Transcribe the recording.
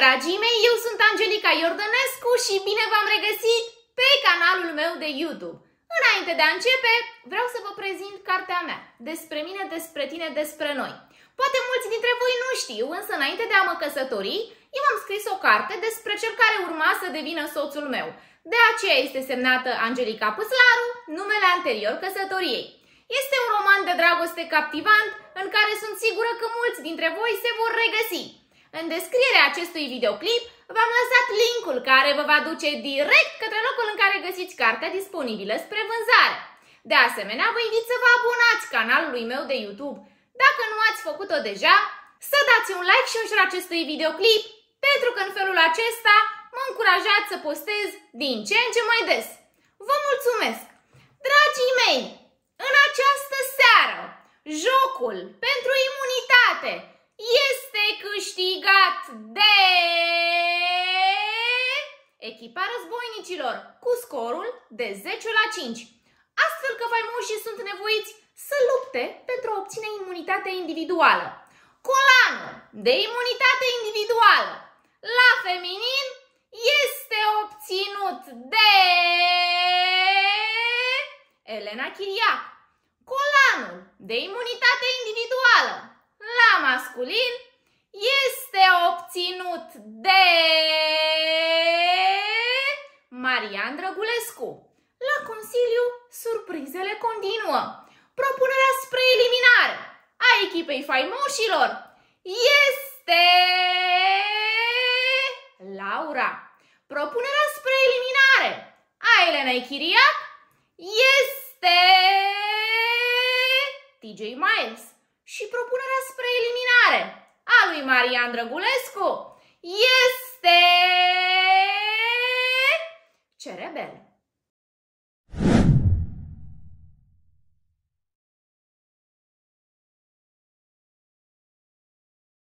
dragii mei, eu sunt Angelica Iordănescu și bine v-am regăsit pe canalul meu de YouTube. Înainte de a începe, vreau să vă prezint cartea mea, Despre mine, despre tine, despre noi. Poate mulți dintre voi nu știu, însă înainte de a mă căsători, eu am scris o carte despre cel care urma să devină soțul meu. De aceea este semnată Angelica Pâslaru, numele anterior căsătoriei. Este un roman de dragoste captivant în care sunt sigură că mulți dintre voi se vor regăsi. În descrierea acestui videoclip v-am lăsat linkul care vă va duce direct către locul în care găsiți cartea disponibilă spre vânzare. De asemenea, vă invit să vă abonați canalului meu de YouTube. Dacă nu ați făcut-o deja, să dați un like și un share acestui videoclip, pentru că în felul acesta mă încurajați să postez din ce în ce mai des. Vă mulțumesc! Dragii mei, în această seară, jocul pentru imunitate este câștigat de echipa războinicilor cu scorul de 10-5. Astfel că faimușii sunt nevoiți să lupte pentru a obține imunitate individuală. Colanul de imunitate individuală la feminin este obținut de Elena Chiriac. Colanul de imunitate individuală la masculin este obținut de Marian Drăgulescu. La Consiliu, surprizele continuă. Propunerea spre eliminare a echipei faimoșilor este Laura. Propunerea spre eliminare a Elenei Chiriac este TJ Miles. Și propunerea spre eliminare a lui Marian Drăgulescu este